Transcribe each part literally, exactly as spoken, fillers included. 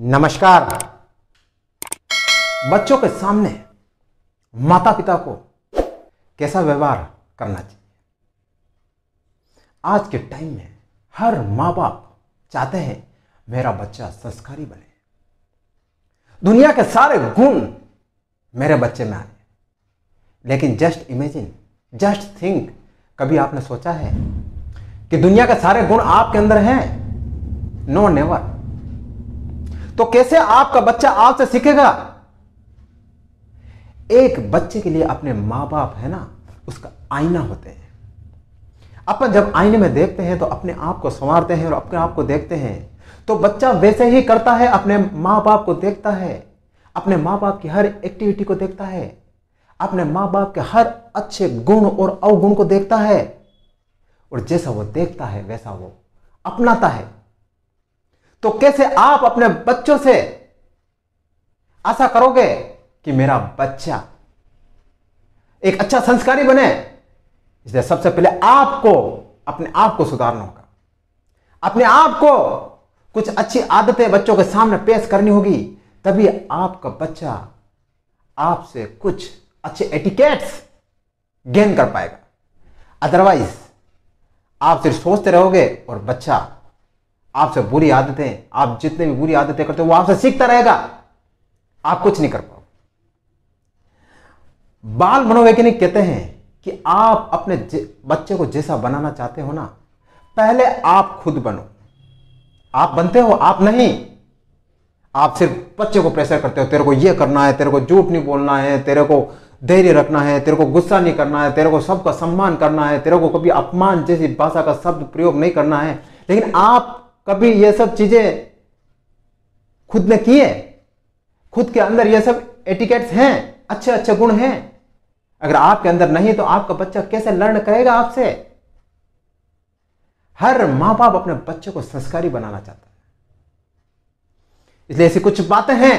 नमस्कार। बच्चों के सामने माता पिता को कैसा व्यवहार करना चाहिए? आज के टाइम में हर माँ बाप चाहते हैं मेरा बच्चा संस्कारी बने, दुनिया के सारे गुण मेरे बच्चे में आए। लेकिन जस्ट इमेजिन, जस्ट थिंक, कभी आपने सोचा है कि दुनिया के सारे गुण आपके अंदर हैं? No, never. तो कैसे आपका बच्चा आपसे सीखेगा? एक बच्चे के लिए अपने माँ बाप है ना, उसका आईना होते हैं। अपन जब आईने में देखते हैं तो अपने आप को संवारते हैं और अपने आप को देखते हैं, तो बच्चा वैसे ही करता है। अपने माँ बाप को देखता है, अपने माँ बाप की हर एक्टिविटी को देखता है, अपने माँ बाप के हर अच्छे गुण और अवगुण को देखता है, और जैसा वो देखता है वैसा वो अपनाता है। तो कैसे आप अपने बच्चों से आशा करोगे कि मेरा बच्चा एक अच्छा संस्कारी बने? इसलिए सबसे पहले आपको अपने आप को सुधारना होगा, अपने आप को कुछ अच्छी आदतें बच्चों के सामने पेश करनी होगी, तभी आपका बच्चा आपसे कुछ अच्छे एटिकेट्स गेन कर पाएगा। अदरवाइज आप सिर्फ सोचते रहोगे और बच्चा आपसे बुरी आदतें, आप जितने भी बुरी आदतें करते हो वो आपसे सीखता रहेगा, आप कुछ नहीं कर पाओगे। बाल मनोवैज्ञानिक कहते हैं कि आप अपने बच्चे को जैसा बनाना चाहते हो ना, पहले आप खुद बनो। आप बनते हो आप नहीं, आप सिर्फ बच्चे को प्रेशर करते हो, तेरे को ये करना है, तेरे को झूठ नहीं बोलना है, तेरे को धैर्य रखना है, तेरे को गुस्सा नहीं करना है, तेरे को सबका सम्मान करना है, तेरे को कभी अपमान जैसी भाषा का शब्द प्रयोग नहीं करना है। लेकिन आप कभी ये सब चीजें खुद ने किए? खुद के अंदर ये सब एटिकेट्स हैं, अच्छे अच्छे गुण हैं? अगर आपके अंदर नहीं तो आपका बच्चा कैसे लर्न करेगा आपसे? हर माँ बाप अपने बच्चे को संस्कारी बनाना चाहता है, इसलिए ऐसी कुछ बातें हैं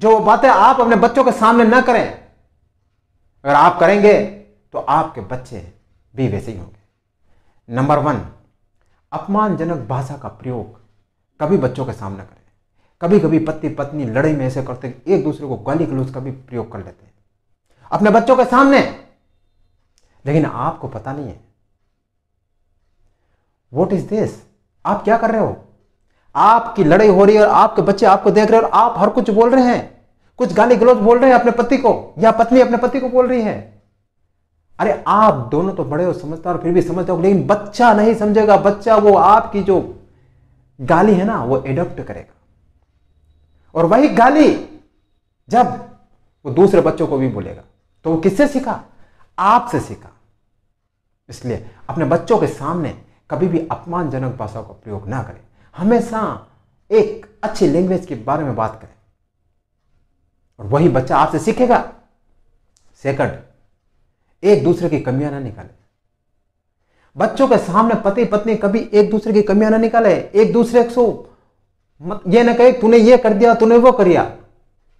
जो बातें आप अपने बच्चों के सामने ना करें। अगर आप करेंगे तो आपके बच्चे भी वैसे ही होंगे। नंबर वन, अपमानजनक भाषा का प्रयोग कभी बच्चों के सामने करें। कभी कभी पति पत्नी लड़ाई में ऐसे करते हैं, एक दूसरे को गाली गलौज का भी प्रयोग कर लेते हैं अपने बच्चों के सामने, लेकिन आपको पता नहीं है। What is this? आप क्या कर रहे हो? आपकी लड़ाई हो रही है और आपके बच्चे आपको देख रहे हैं और आप हर कुछ बोल रहे हैं, कुछ गाली गलौज बोल रहे हैं अपने पति को, या पत्नी अपने पति को बोल रही है। अरे आप दोनों तो बड़े हो, समझदार, फिर भी समझते हो, लेकिन बच्चा नहीं समझेगा। बच्चा वो आपकी जो गाली है ना वो एडॉप्ट करेगा, और वही गाली जब वो दूसरे बच्चों को भी बोलेगा तो वो किससे सीखा? आपसे सीखा। इसलिए अपने बच्चों के सामने कभी भी अपमानजनक भाषा का प्रयोग ना करें, हमेशा एक अच्छी लैंग्वेज के बारे में बात करें, और वही बच्चा आपसे सीखेगा। सेकंड, एक दूसरे की कमियां ना निकालें। बच्चों के सामने पति पत्नी कभी एक दूसरे की कमियां ना निकाले, एक दूसरे को मत ये ना कहे तूने ये कर दिया, तूने वो कर दिया।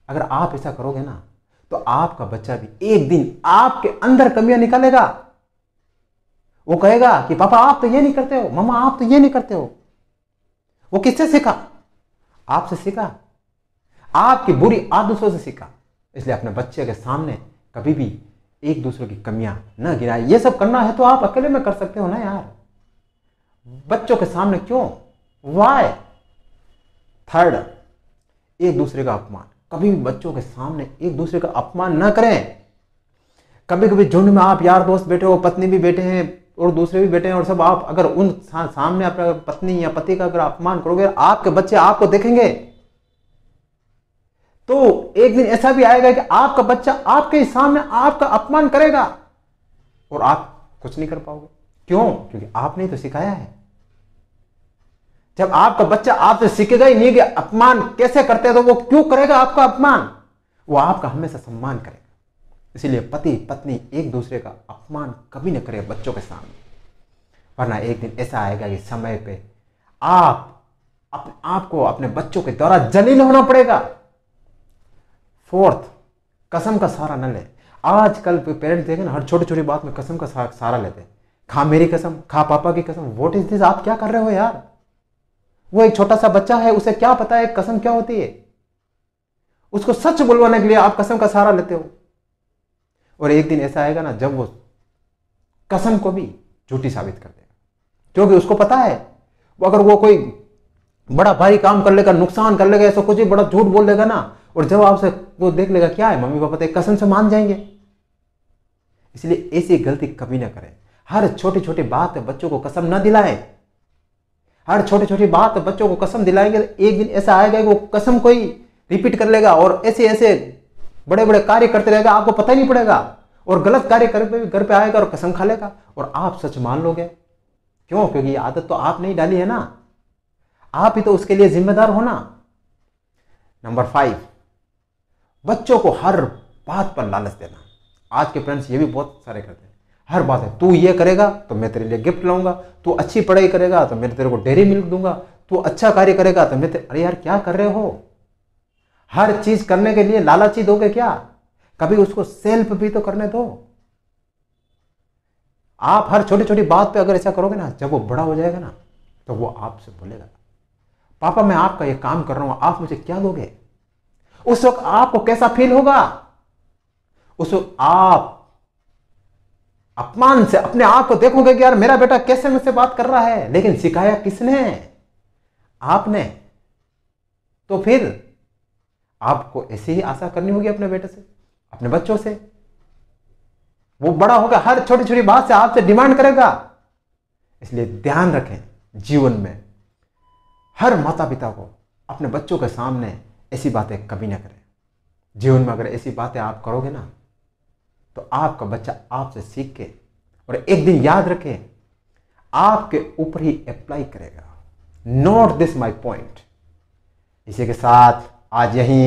अगर आप ऐसा करोगे ना तो आपका बच्चा भी एक दिन आपके अंदर कमियां निकालेगा। वो कहेगा कि पापा आप तो ये नहीं करते हो, मम्मा आप तो ये नहीं करते हो। वो किससे सीखा? आपसे सीखा, आपकी बुरी आदतों से सीखा। इसलिए अपने बच्चे के सामने कभी भी एक दूसरे की कमियां ना गिराए। ये सब करना है तो आप अकेले में कर सकते हो ना यार, बच्चों के सामने क्यों? वाय? थर्ड, एक दूसरे का अपमान कभी भी बच्चों के सामने एक दूसरे का अपमान ना करें। कभी कभी झुंड में आप यार दोस्त बैठे हो, पत्नी भी बैठे हैं और दूसरे भी बैठे हैं और सब, आप अगर उन सामने अपने पत्नी या पति का अगर अपमान करोगे, आपके बच्चे आपको देखेंगे तो एक दिन ऐसा भी आएगा कि आपका बच्चा आपके सामने आपका अपमान करेगा और आप कुछ नहीं कर पाओगे। क्यों? क्योंकि आपने तो सिखाया है। जब आपका बच्चा आपसे सीखेगा ही नहीं कि अपमान कैसे करते हैं तो वो क्यों करेगा आपका अपमान? वो आपका हमेशा सम्मान करेगा। इसीलिए पति पत्नी एक दूसरे का अपमान कभी ना करे बच्चों के सामने, वरना एक दिन ऐसा आएगा कि समय पे आप अपने आप को अपने बच्चों के द्वारा जलील होना पड़ेगा। फोर्थ, कसम का सहारा न लें। आजकल पेरेंट्स देखें ना, हर छोटी छोटी बात में कसम का सहारा लेते हैं। खा मेरी कसम, खा पापा की कसम। What is this? आप क्या कर रहे हो यार? वो एक छोटा सा बच्चा है, उसे क्या पता है कसम क्या होती है। उसको सच बुलवाने के लिए आप कसम का सहारा लेते हो। और एक दिन ऐसा आएगा ना जब वो कसम को भी झूठी साबित कर देगा, क्योंकि उसको पता है वो अगर वो कोई बड़ा भारी काम कर लेगा, नुकसान कर लेगा, ऐसा कुछ भी बड़ा झूठ बोल लेगा ना, और जब आपसे वो देख लेगा क्या है, मम्मी पापा तो कसम से मान जाएंगे। इसलिए ऐसी गलती कभी ना करें। हर छोटी छोटी बात बच्चों को कसम ना दिलाएं। हर छोटी छोटी बात बच्चों को कसम दिलाएंगे तो एक दिन ऐसा आएगा कि वो कसम कोई रिपीट कर लेगा और ऐसे ऐसे बड़े बड़े कार्य करते रहेगा, आपको पता ही नहीं पड़ेगा। और गलत कार्य करके घर पे आएगा और कसम खा लेगा और आप सच मान लोगे। क्यों? क्योंकि ये आदत तो आप नहीं डाली है ना, आप ही तो उसके लिए जिम्मेदार हो ना। नंबर फाइव, बच्चों को हर बात पर लालच देना। आज के पेरेंट्स ये भी बहुत सारे करते हैं। हर बात है, तू ये करेगा तो मैं तेरे लिए गिफ्ट लाऊंगा, तू अच्छी पढ़ाई करेगा तो मैं तेरे को डेयरी मिल्क दूंगा, तू अच्छा कार्य करेगा तो मैं तेरे... अरे यार क्या कर रहे हो? हर चीज करने के लिए लालची दोगे क्या? कभी उसको सेल्फ भी तो करने दो। आप हर छोटी छोटी बात पे अगर ऐसा करोगे ना, जब वो बड़ा हो जाएगा ना तो वो आपसे बोलेगा, पापा मैं आपका ये काम कर रहा हूं, आप मुझे क्या दोगे? उस वक्त आपको कैसा फील होगा? उस वक्त आप अपमान से अपने आप को देखोगे कि यार मेरा बेटा कैसे मुझसे बात कर रहा है। लेकिन सिखाया किसने? आपने। तो फिर आपको ऐसी ही आशा करनी होगी अपने बेटे से, अपने बच्चों से। वो बड़ा होगा हर छोटी छोटी बात से आपसे डिमांड करेगा। इसलिए ध्यान रखें, जीवन में हर माता पिता को अपने बच्चों के सामने ऐसी बातें कभी ना करें। जीवन में अगर ऐसी बातें आप करोगे ना तो आपका बच्चा आपसे सीख के और एक दिन याद रखे आपके ऊपर ही अप्लाई करेगा। Note this my point. इसी के साथ आज यहीं,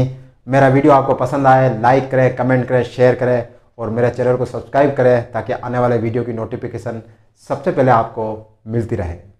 मेरा वीडियो आपको पसंद आए लाइक करें, कमेंट करें, शेयर करें और मेरे चैनल को सब्सक्राइब करें ताकि आने वाले वीडियो की नोटिफिकेशन सबसे पहले आपको मिलती रहे।